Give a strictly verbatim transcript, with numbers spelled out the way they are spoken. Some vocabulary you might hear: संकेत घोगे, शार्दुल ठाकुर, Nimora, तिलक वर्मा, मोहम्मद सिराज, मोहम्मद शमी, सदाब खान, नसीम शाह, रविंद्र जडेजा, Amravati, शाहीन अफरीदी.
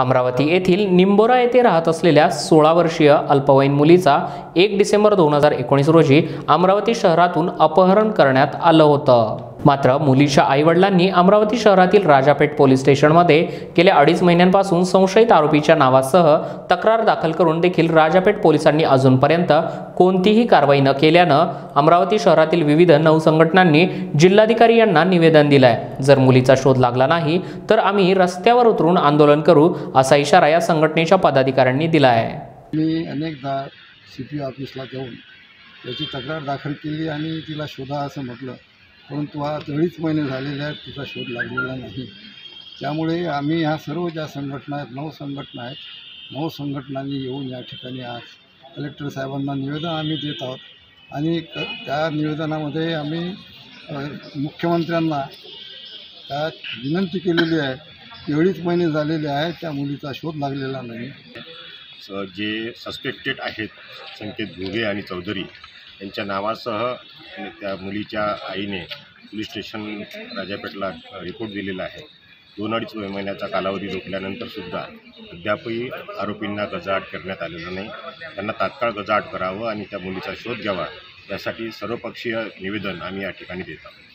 अमरावती येथील निंबोरा येथे राहत असलेल्या सोळा वर्षीय अल्पवयीन मुलीचा एक डिसेंबर दोन हजार एकोणीस रोजी अमरावती शहरातून अपहरण करण्यात आलं होतं. मात्र मुलीच्या आईवडिलांनी अमरावती शहरातील राजापेठ पोलीस स्टेशनमध्ये गेल्या अडीच महिन्यांपासून संशयित आरोपीच्या नावासह तक्रार दाखल करून देखील राजापेठ पोलिसांनी अजूनपर्यंत कोणतीही कारवाई न केल्यानं अमरावती शहरातील विविध नऊ संघटनांनी जिल्हाधिकारी यांना निवेदन दिलंय. जर मुलीचा शोध लागला नाही तर आम्ही रस्त्यावर उतरून आंदोलन करू असा इशारा या संघटनेच्या पदाधिकाऱ्यांनी दिलाय. मी अनेकदा सीपी ऑफिसला जाऊन त्याची तक्रार दाखल केली आणि तिला शोधा असं म्हटलं, परंतु आज अडीच महिने झालेले आहेत तिचा शोध लागलेला नाही. त्यामुळे आम्ही ह्या सर्व ज्या संघटना आहेत, नऊ संघटना आहेत, नऊ संघटनांनी येऊन या ठिकाणी आज कलेक्टर साहेबांना निवेदन आम्ही देत आहोत आणि क त्या निवेदनामध्ये आम्ही मुख्यमंत्र्यांना त्या विनंती केलेली आहे की अडीच महिने झालेले आहेत त्या मुलीचा शोध लागलेला नाही. जे सस्पेक्टेड आहेत संकेत घोगे आणि चौधरी यांच्या नावासह त्या मुलीच्या आईने पोलीस स्टेशन राजापेठला रिपोर्ट दिलेला आहे. दोन अडीच महिन्याचा कालावधी रोखल्यानंतरसुद्धा अद्यापही आरोपींना गजाआड करण्यात आलेलं नाही. त्यांना तात्काळ गजाआड करावं आणि त्या मुलीचा शोध घ्यावा यासाठी सर्वपक्षीय निवेदन आम्ही या ठिकाणी देत आहोत.